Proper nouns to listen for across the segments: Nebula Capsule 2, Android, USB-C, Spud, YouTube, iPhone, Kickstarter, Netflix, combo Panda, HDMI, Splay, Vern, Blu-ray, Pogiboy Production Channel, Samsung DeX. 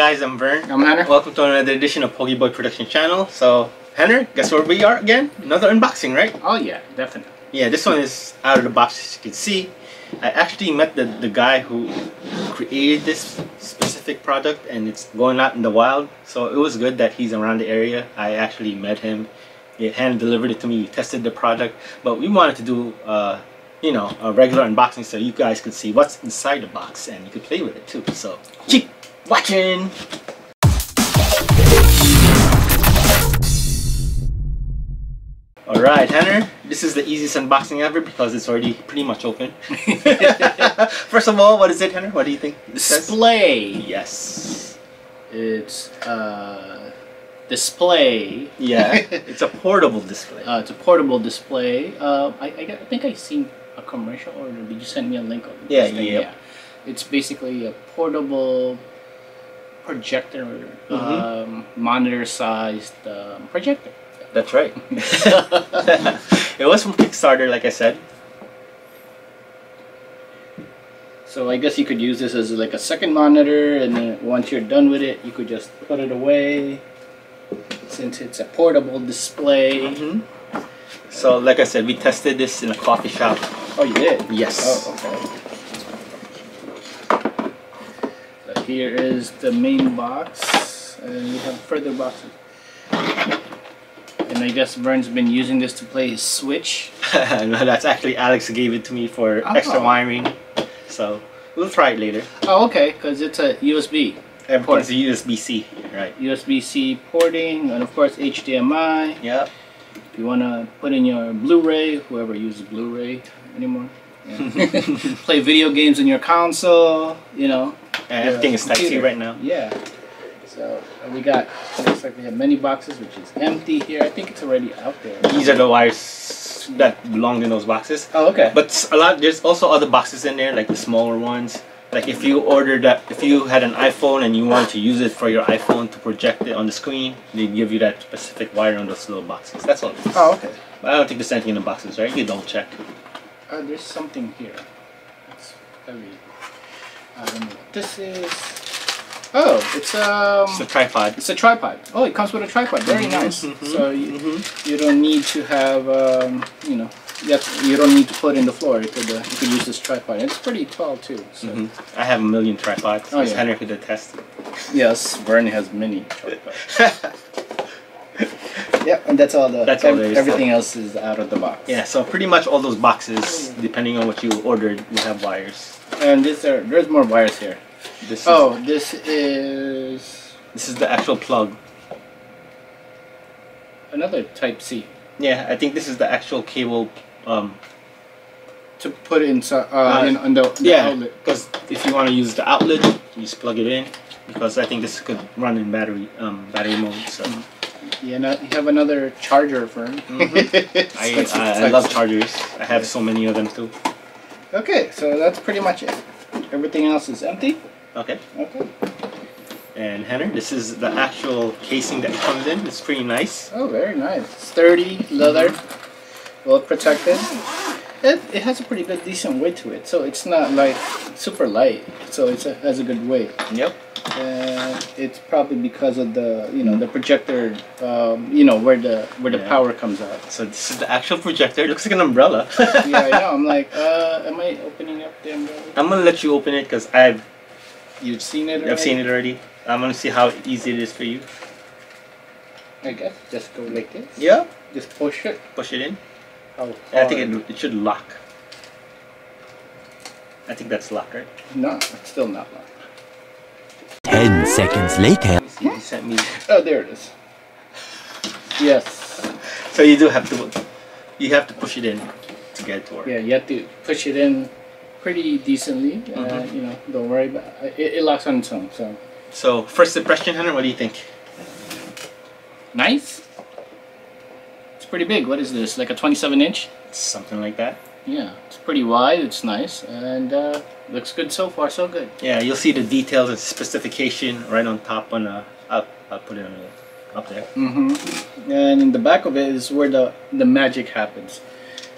guys, I'm Vern. I'm Henner. Welcome to another edition of Pogiboy Production Channel. So, Henner, guess where we are again? Another unboxing, right? Oh yeah, definitely. Yeah, this one is out of the box, as you can see. I actually met the guy who created this specific product, and it's going out in the wild. So it was good that he's around the area. I actually met him. He hand delivered it to me. We tested the product, but we wanted to do you know, a regular unboxing so you guys could see what's inside the box and you could play with it too. So keep watching! Alright, Henner, this is the easiest unboxing ever because it's already pretty much open. First of all, what is it, Henner? What do you think? Splay! Yes. It's display. Yeah, it's a portable display. It's a portable display. I think I seen a commercial, or did you send me a link? Yeah. It's basically a portable projector, monitor-sized projector. That's right. It was from Kickstarter, like I said. So I guess you could use this as like a second monitor, and then once you're done with it, you could just put it away. Since it's a portable display. So like I said, we tested this in a coffee shop. Oh, you did? Yes. Oh, okay. So here is the main box, and we have further boxes. And I guess Vern's been using this to play his Switch. No, that's actually Alex gave it to me for extra wiring. So we'll try it later. Oh, okay, because it's a USB. Everything's USB-C, right? USB-C porting, and of course HDMI. Yep. If you want to put in your Blu-ray, whoever uses Blu-ray anymore, play video games on your console, you know. And everything is Type-C right now. Yeah. So we got, looks like we have many boxes, which is empty here. I think it's already out there. These are the wires that belong in those boxes. Oh, okay. But a lot, there's also other boxes in there, like the smaller ones. Like if you ordered that, if you had an iPhone and you wanted to use it for your iPhone to project it on the screen, they give you that specific wire on those little boxes. That's all it is. Oh, okay. But I don't think there's anything in the boxes, right? You don't check. There's something here. It's heavy. I don't know what this is. Oh, it's a tripod. It's a tripod. Oh, it comes with a tripod. Very nice. So you don't need to have, you know. Yes, you don't need to put it in the floor. You could use this tripod. It's pretty tall too. So. I have a million tripods. Oh, yeah. Henry did the test. Yes, Vern has many tripods. Yeah, and that's all the. That's all there is. Everything else is out of the box. Yeah, so pretty much all those boxes, depending on what you ordered, you have wires. And there's more wires here. This. Oh, this is the actual plug. Another Type C. Yeah, I think this is the actual cable to put inside in the outlet. Because if you want to use the outlet, you just plug it in. Because I think this could run in battery mode. So yeah, now you have another charger, Vern. I love chargers. I have so many of them too. Okay, so that's pretty much it. Everything else is empty. Okay. Okay. And Henner, this is the actual casing that comes in. It's pretty nice. Oh, very nice. Sturdy, leather, well protected. It has a pretty good, decent weight to it. So it's not like super light. So it has a good weight. Yep. And it's probably because of the, you know, the projector, you know, where the power comes out. So this is the actual projector. It looks like an umbrella. Yeah, I know. I'm like, am I opening up the umbrella? I'm gonna let you open it because You've seen it already? I've seen it already. I'm going to see how easy it is for you. I guess. Just go like this. Yeah. Just push it. Push it in. Oh, I think it should lock. I think that's locked, right? No, it's still not locked. 10 seconds later. He sent me. Oh, there it is. Yes. So you do have to. You have to push it in to get it to work. Yeah, you have to push it in pretty decently. You know, don't worry about it. It locks on its own. So. So, first impression, Henry, what do you think? Nice. It's pretty big. What is this? Like a 27-inch? Something like that. Yeah, it's pretty wide. It's nice. And looks good so far. So good. Yeah, you'll see the details and specification right on top. I'll put it on up there. And in the back of it is where the magic happens.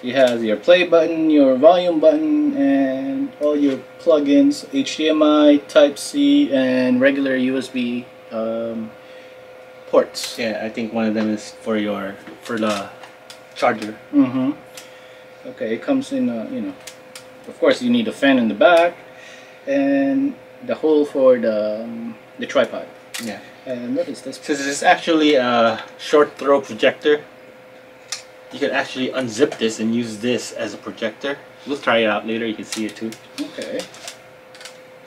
You have your play button, your volume button, and all your plugins, HDMI, Type-C, and regular USB ports. Yeah, I think one of them is for your the charger. Okay, it comes in a, of course you need a fan in the back, and the hole for the tripod. Yeah. And what is this? Since it's actually a short throw projector, you can actually unzip this and use this as a projector. We'll try it out later. You can see it too. Okay.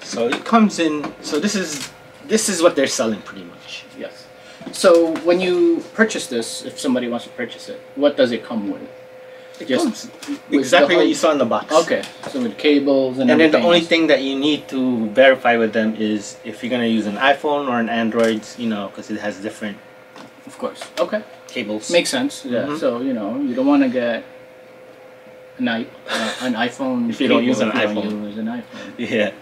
So it comes in. So this is what they're selling pretty much. Yes. So when you purchase this, if somebody wants to purchase it, what does it come with? It comes exactly what you saw in the box. Okay. So with cables and everything. Then the only thing that you need to verify with them is if you're gonna use an iPhone or an Android, because it has different. Of course. Okay. Cables. Makes sense. Yeah. So you don't want to get an iPhone if you don't use an iPhone. Yeah.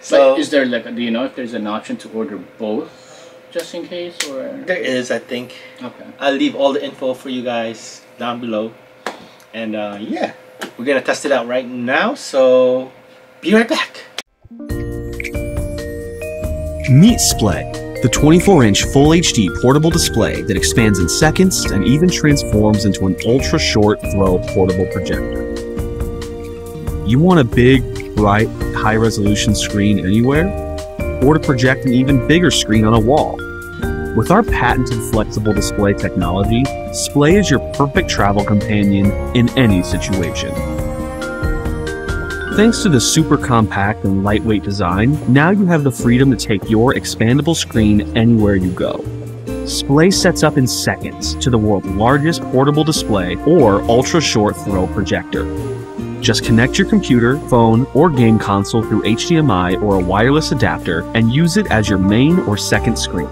So but is there like, do you know if there's an option to order both? Just in case, or there is, I think. Okay. I'll leave all the info for you guys down below, and yeah, we're gonna test it out right now. So be right back. Meet Splay, the 24-inch Full HD portable display that expands in seconds and even transforms into an ultra-short throw portable projector. You want a big, bright, high-resolution screen anywhere, or to project an even bigger screen on a wall? With our patented flexible display technology, Splay is your perfect travel companion in any situation. Thanks to the super compact and lightweight design, now you have the freedom to take your expandable screen anywhere you go. Splay sets up in seconds to the world's largest portable display or ultra-short throw projector. Just connect your computer, phone, or game console through HDMI or a wireless adapter and use it as your main or second screen.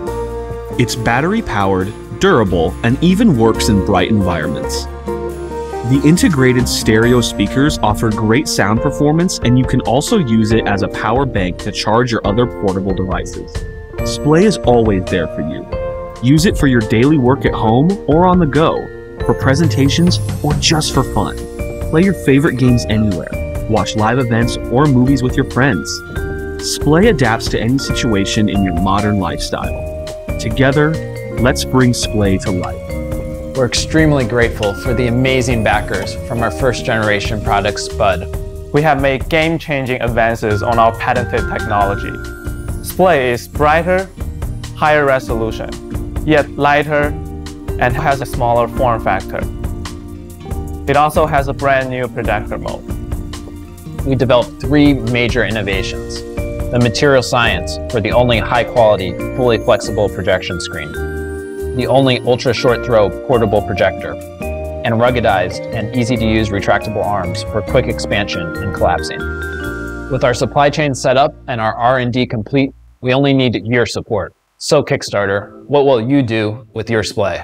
It's battery-powered, durable, and even works in bright environments. The integrated stereo speakers offer great sound performance, and you can also use it as a power bank to charge your other portable devices. Splay is always there for you. Use it for your daily work at home or on the go, for presentations, or just for fun. Play your favorite games anywhere, watch live events or movies with your friends. Splay adapts to any situation in your modern lifestyle. Together, let's bring Splay to life. We're extremely grateful for the amazing backers from our first generation product, Spud. We have made game-changing advances on our patented technology. Splay is brighter, higher resolution, yet lighter and has a smaller form factor. It also has a brand new projector mode. We developed three major innovations. The material science for the only high-quality, fully flexible projection screen, the only ultra-short throw portable projector, and ruggedized and easy-to-use retractable arms for quick expansion and collapsing. With our supply chain set up and our R&D complete, we only need your support. So Kickstarter, what will you do with your Splay?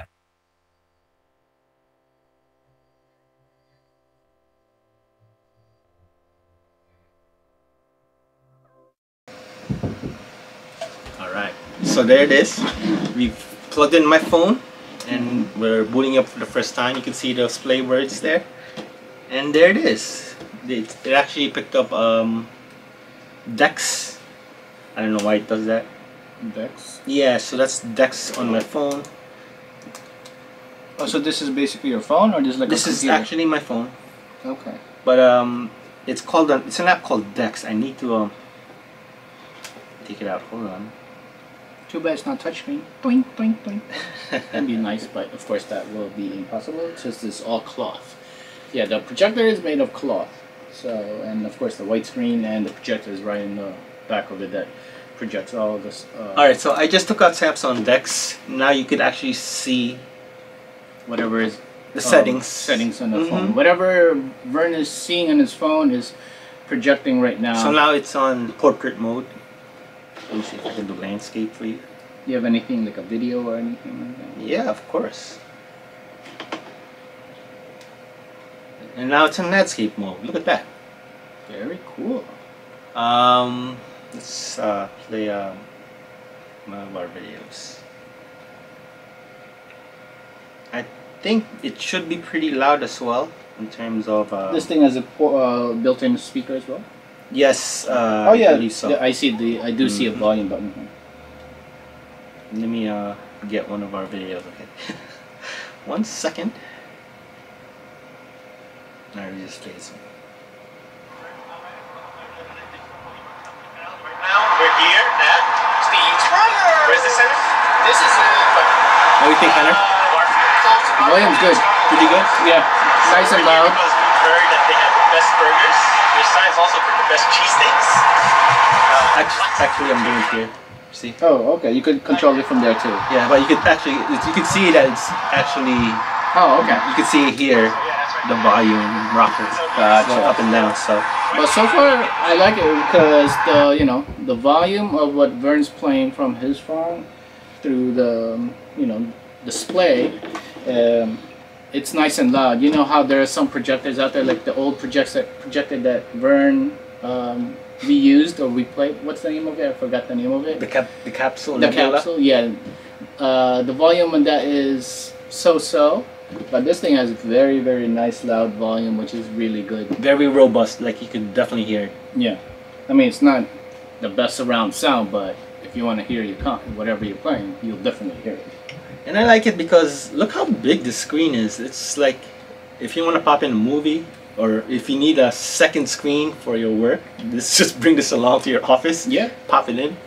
So there it is. We've plugged in my phone and we're booting up for the first time. You can see the Splay words there. And there it is. It actually picked up DeX. I don't know why it does that. DeX? Yeah, so that's DeX on my phone. Oh, so this is basically your phone, or just like this a computer? This is actually my phone. Okay. But it's an app called DeX. I need to take it out. Hold on. Too bad it's not touchscreen. Boing, boing, boing. That'd be nice, but of course that will be impossible since it's all cloth. Yeah, the projector is made of cloth. So, and of course the white screen and the projector is right in the back of it that projects all of this. Alright, so I just took out Samsung DeX. Now you could actually see whatever is the settings on the phone. Whatever Vern is seeing on his phone is projecting right now. So now it's on portrait mode. Let me see if I can do landscape for you. Do you have anything like a video or anything like that? Yeah, of course. And now it's in landscape mode. Look at that. Very cool. Let's play one of our videos. I think it should be pretty loud as well. in terms of... this thing has a built-in speaker as well? Yes. Oh yeah, I do see a volume button here. Let me get one of our videos. Okay. 1 second. I just did something. We're here at Steve's Runner. Where's the center? This is the... What do you think, Hunter? William's good. Pretty good? Yeah. Nice and loud. They have the best burgers. There's signs also for the best cheesesteaks. Actually, I'm doing it here. See? Oh, okay. You could control it from there too. Yeah, but you could actually... You could see that it's actually... Oh, okay. You could see it here. The volume rockers up and down. So, but so far I like it because the the volume of what Vern's playing from his phone through the display, it's nice and loud. You know how there are some projectors out there, like the old projector that Vern we used or we played. What's the name of it? I forgot the name of it. The capsule. The capsule. Yeah. The volume on that is so-so. But this thing has very, very nice loud volume, which is really good. Very robust, like you can definitely hear it. Yeah. I mean, it's not the best surround sound, but if you want to hear your whatever you're playing, you'll definitely hear it. And I like it because look how big the screen is. It's like if you want to pop in a movie or if you need a second screen for your work, just bring this along to your office. Yeah. Pop it in.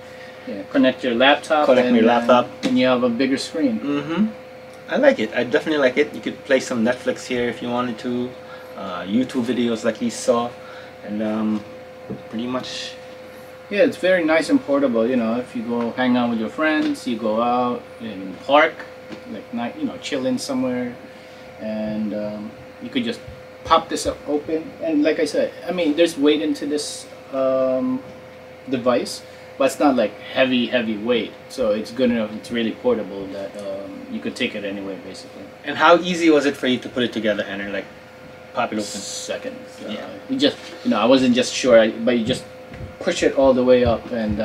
Yeah. Connect your laptop. And you have a bigger screen. Mm-hmm. I like it. I definitely like it. You could play some Netflix here if you wanted to, YouTube videos like you saw, and pretty much. Yeah, it's very nice and portable. You know, if you go hang out with your friends, you go out in the park, like night, chill in somewhere, and you could just pop this up open. And like I said, I mean, there's weight into this device. But it's not like heavy weight, so it's good enough. It's really portable that you could take it anywhere, basically. And how easy was it for you to put it together, Henry? Like, pop it open. Seconds. Yeah. You just, I wasn't just sure, but you just push it all the way up, and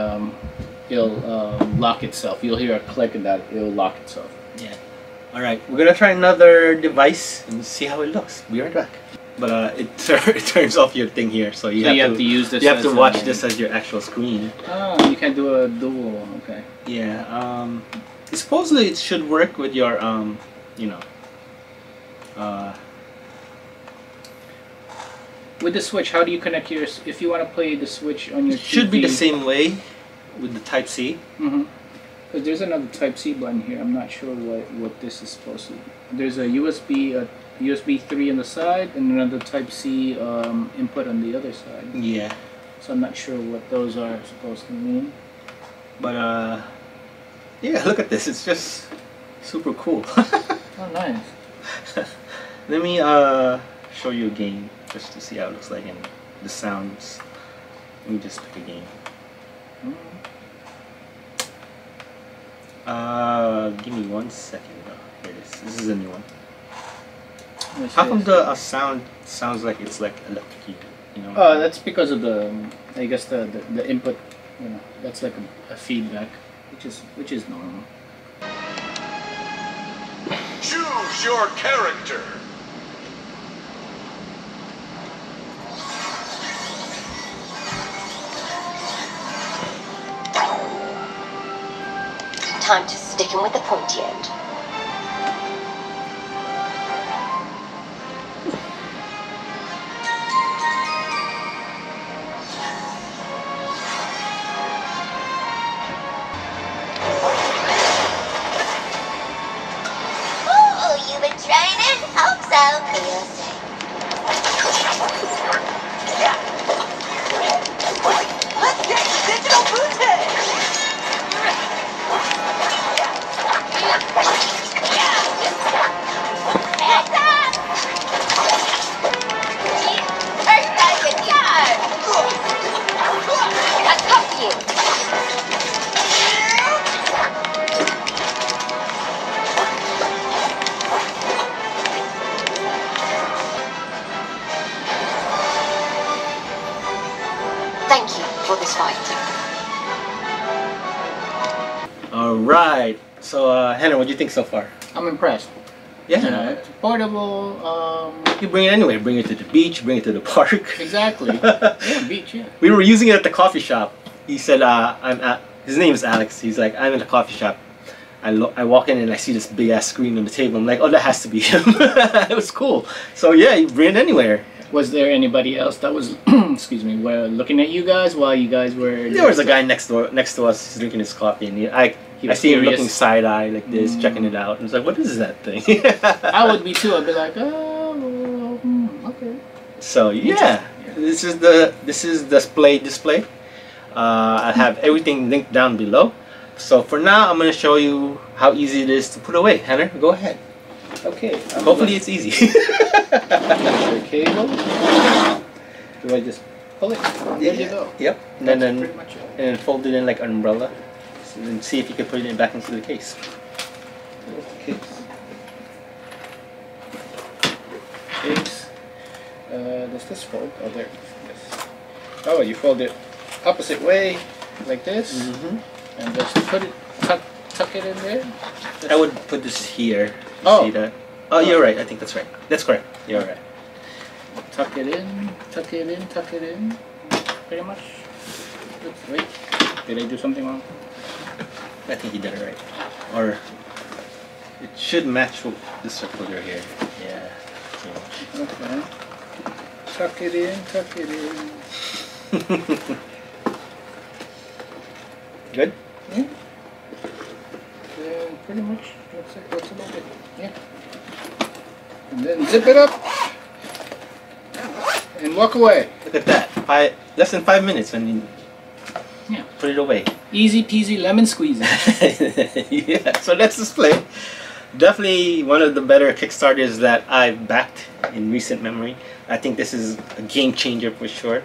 it'll lock itself. You'll hear a click, and that it'll lock itself. Yeah. All right, we're gonna try another device and see how it looks. Be right back. But it turns off your thing here, so you have to use this. You have to watch this as your actual screen. Oh, you can do a dual. Okay. Yeah. Supposedly it should work with your with the Switch. How do you connect yours if you want to play the Switch on your? It should be the same way with the Type C. Mm-hmm. Because there's another Type C button here. I'm not sure what this is supposed to be. There's a USB. USB 3 on the side and another Type C input on the other side. Yeah. So I'm not sure what those are supposed to mean. But yeah, look at this. It's just super cool. Oh, nice. Let me show you a game just to see how it looks like and the sounds. Let me just pick a game. Give me 1 second. Oh, here it is. This is a new one. How come the sound sounds like it's like electric? That's because of the I guess the input. That's like a feedback, which is normal. Choose your character. Time to stick him with the pointy end. All right. So, Hannah, what do you think so far? I'm impressed. Yeah, you know, it's portable. You bring it anywhere. Bring it to the beach. Bring it to the park. Exactly. Yeah, beach. Yeah. We were using it at the coffee shop. He said, "I'm at." His name is Alex. He's like, "I'm in the coffee shop. I walk in and I see this big ass screen on the table. I'm like, oh, that has to be him." It was cool. So yeah, you bring it anywhere. Was there anybody else that was, excuse me, were looking at you guys while you guys were? There was a guy next to us, he's drinking his coffee, and I see him looking side eye like this, checking it out, and it's like, what is that thing? I would be too. I'd be like, oh, okay. So yeah, this is the display. I have everything linked down below. So for now, I'm gonna show you how easy it is to put away. Henner, go ahead. Okay. Hopefully it's easy. Cable. Do I just pull it? There you go. Yep. And then fold it in like an umbrella. So then see if you can put it back into the case. There's the case. Does this fold? Oh, there. Yes. Oh, you fold it opposite way, like this, and just put it, tuck it in there. Just I would put this here. See that? Oh, you're right. I think that's right. That's correct. You're right. Tuck it in. Tuck it in. Tuck it in. Pretty much. Oops, wait. Did I do something wrong? I think you did it right. Or it should match with this circular here. Yeah. Okay. Tuck it in. Tuck it in. Good. Yeah. Pretty much. That's it. That's about it. Yeah. And then zip it up and walk away. Look at that. Less than 5 minutes and you put it away. Easy peasy lemon squeezy. Yeah, so that's Splay. Definitely one of the better Kickstarters that I've backed in recent memory. I think this is a game changer for sure.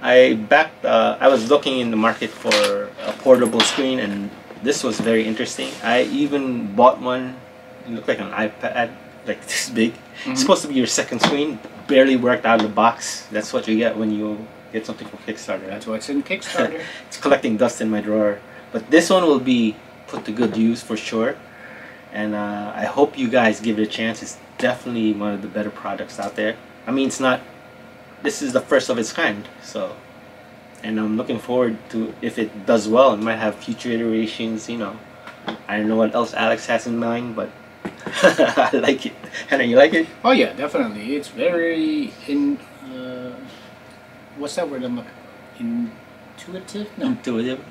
I backed, I was looking in the market for a portable screen, and this was very interesting. I even bought one. It looked like an iPad, like this big. It's supposed to be your second screen. Barely worked out of the box. That's what you get when you get something from Kickstarter. That's what's in Kickstarter. It's collecting dust in my drawer. But this one will be put to good use for sure. And I hope you guys give it a chance. It's definitely one of the better products out there. I mean, it's not... This is the first of its kind, so... And I'm looking forward to, if it does well, it might have future iterations, you know. I don't know what else Alex has in mind, but I like it. Henry, you like it? Oh yeah, definitely. It's very what's that word I'm looking for? Intuitive? No. Intuitive?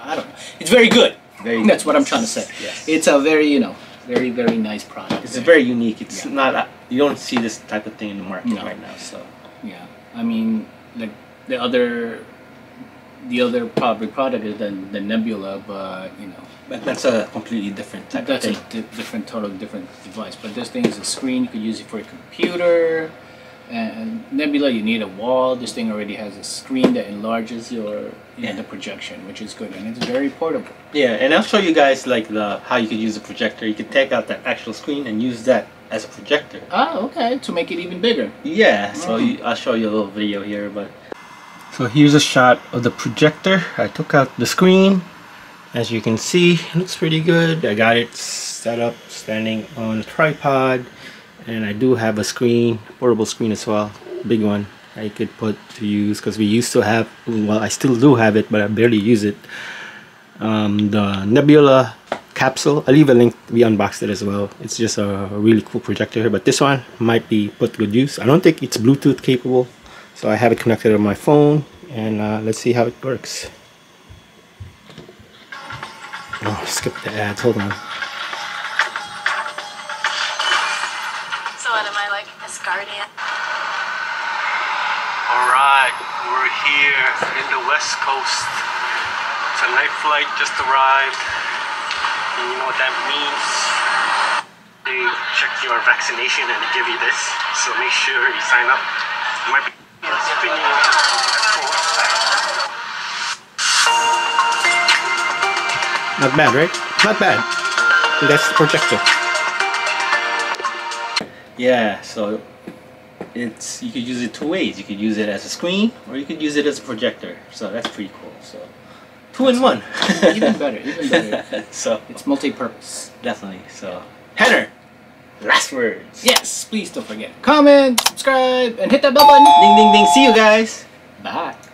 I don't know. It's very good. Very That's what I'm trying to say. Yes. It's a very, you know, very, very nice product. It's very unique. It's not, you don't see this type of thing in the market right now, so. Yeah, I mean, like the other product is the Nebula, but you know. But that's a completely different type of thing. That's a different, totally different device. But this thing is a screen, you could use it for a computer. And Nebula, you need a wall. This thing already has a screen that enlarges your the projection, which is good, and it's very portable. Yeah, and I'll show you guys like how you could use a projector. You could take out that actual screen and use that as a projector. Oh, okay, to make it even bigger. Yeah, so I'll show you a little video here, but. So here's a shot of the projector. I took out the screen. As you can see, it looks pretty good. I got it set up standing on a tripod. And I do have a screen, portable screen as well. Big one I could put to use because we used to have, well, I still do have it, but I barely use it. The Nebula Capsule, I'll leave a link. We unboxed it as well. It's just a really cool projector, but this one might be put to good use. I don't think it's Bluetooth capable. So I have it connected on my phone, and let's see how it works. Oh, skip the ads, hold on. So what am I, like, this guardian? Alright, we're here in the West Coast. It's a night flight, just arrived. And you know what that means? They check your vaccination and they give you this. So make sure you sign up. It might be spinning not bad, right? Not bad. That's the projector. Yeah, so it's, you could use it two ways. You could use it as a screen, or you could use it as a projector. So that's pretty cool. So two in one. Even better. So it's multi-purpose. Definitely. So Henner, last words. Yes, please don't forget. Comment, subscribe, and hit that bell button. Ding, ding, ding. See you guys. Bye.